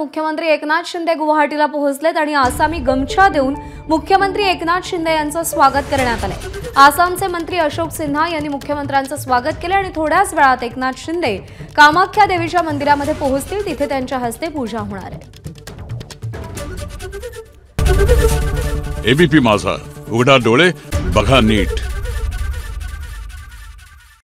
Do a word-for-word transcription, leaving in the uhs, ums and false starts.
मुख्यमंत्री एकनाथ शिंदे गुवाहाटीला पोहोचलेत आणि आसामी गमछा देऊन मुख्यमंत्री एकनाथ शिंदे यांचं स्वागत करण्यात आले। आसामचे मंत्री अशोक सिन्हा यांनी मुख्यमंत्र्यांचं स्वागत केले आणि थोड्याच वेळात एकनाथ शिंदे कामाख्या देवीच्या मंदिरामध्ये पोहोचतील, तिथे त्यांच्या हस्ते पूजा होणार आहे। एबीपी माझा उघडा डोळे बघा नीट।